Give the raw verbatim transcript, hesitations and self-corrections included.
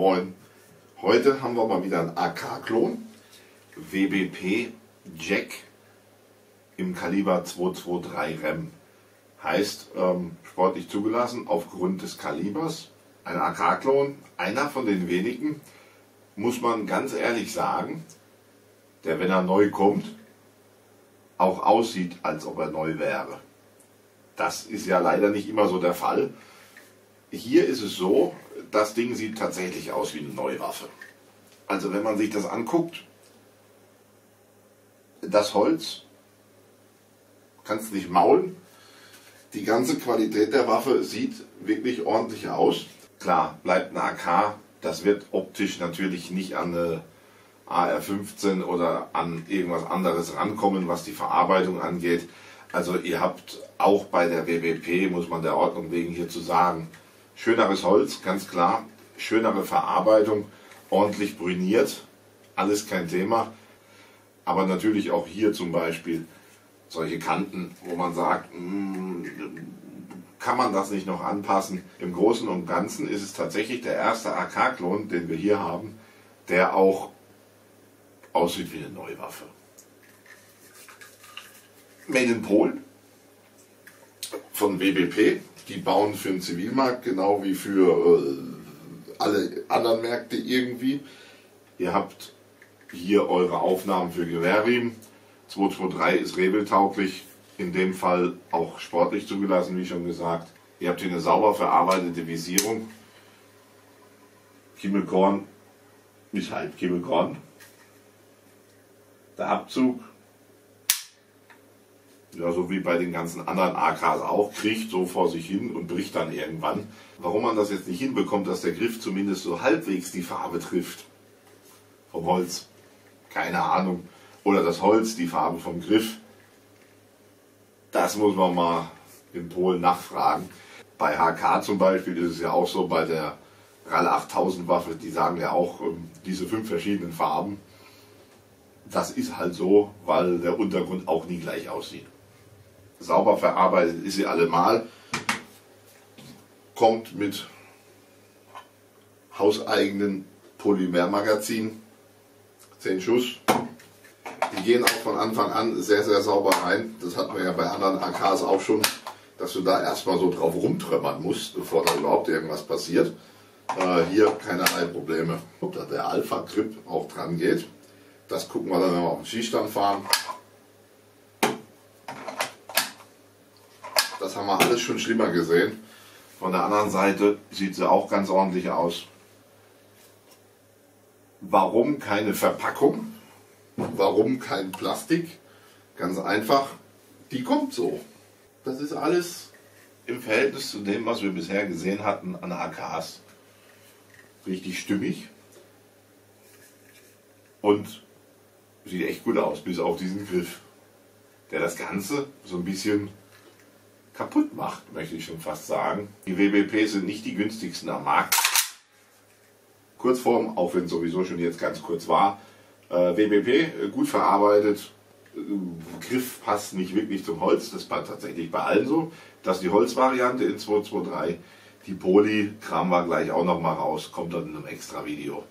Moin. Heute haben wir mal wieder einen A K Klon, W B P Jack im Kaliber zwei zwei drei Rem. Heißt ähm, sportlich zugelassen aufgrund des Kalibers. Ein A K Klon, einer von den wenigen, muss man ganz ehrlich sagen, der, wenn er neu kommt, auch aussieht, als ob er neu wäre. Das ist ja leider nicht immer so der Fall. Hier ist es so, das Ding sieht tatsächlich aus wie eine neue Waffe. Also wenn man sich das anguckt, das Holz kannst du nicht maulen. Die ganze Qualität der Waffe sieht wirklich ordentlich aus. Klar, bleibt eine A K, das wird optisch natürlich nicht an eine A R fünfzehn oder an irgendwas anderes rankommen, was die Verarbeitung angeht. Also ihr habt auch bei der W B P, muss man der Ordnung wegen hier zu sagen, schöneres Holz, ganz klar, schönere Verarbeitung, ordentlich brüniert, alles kein Thema. Aber natürlich auch hier zum Beispiel solche Kanten, wo man sagt, mm, kann man das nicht noch anpassen. Im Großen und Ganzen ist es tatsächlich der erste A K-Klon, den wir hier haben, der auch aussieht wie eine neue Waffe. Made in Polen von W B P, die bauen für den Zivilmarkt genau wie für äh, alle anderen Märkte irgendwie. Ihr habt hier eure Aufnahmen für Gewehrriemen. zwei zwei drei ist rebeltauglich, in dem Fall auch sportlich zugelassen, wie schon gesagt. Ihr habt hier eine sauber verarbeitete Visierung. Kimmelkorn, nicht halb Kimmelkorn. Der Abzug, ja, so wie bei den ganzen anderen A Ks auch, kriecht so vor sich hin und bricht dann irgendwann. Warum man das jetzt nicht hinbekommt, dass der Griff zumindest so halbwegs die Farbe trifft vom Holz, keine Ahnung. Oder das Holz, die Farbe vom Griff. Das muss man mal in Polen nachfragen. Bei H K zum Beispiel ist es ja auch so, bei der RAL achttausend Waffe, die sagen ja auch ähm, diese fünf verschiedenen Farben. Das ist halt so, weil der Untergrund auch nie gleich aussieht. Sauber verarbeitet ist sie allemal. Kommt mit hauseigenen Polymermagazin. zehn Schuss. Die gehen auch von Anfang an sehr, sehr sauber rein. Das hatten wir ja bei anderen A Ks auch schon, dass du da erstmal so drauf rumtrömmern musst, bevor da überhaupt irgendwas passiert. Äh, hier keinerlei Probleme. Ob da der Alpha-Grip auch dran geht, das gucken wir dann, wenn wir auf den Schießstand fahren. Das haben wir alles schon schlimmer gesehen. Von der anderen Seite sieht sie auch ganz ordentlich aus. Warum keine Verpackung? Warum kein Plastik? Ganz einfach, die kommt so. Das ist alles im Verhältnis zu dem, was wir bisher gesehen hatten an A Ks. Richtig stimmig. Und sieht echt gut aus, bis auf diesen Griff, der das Ganze so ein bisschen kaputt macht, möchte ich schon fast sagen. Die W B P sind nicht die günstigsten am Markt. Kurzform, auch wenn es sowieso schon jetzt ganz kurz war. W B P, gut verarbeitet, Griff passt nicht wirklich zum Holz, das war tatsächlich bei allen so, dass die Holzvariante in zwei zwei drei, die Poly, kramen wir gleich auch nochmal raus, kommt dann in einem extra Video.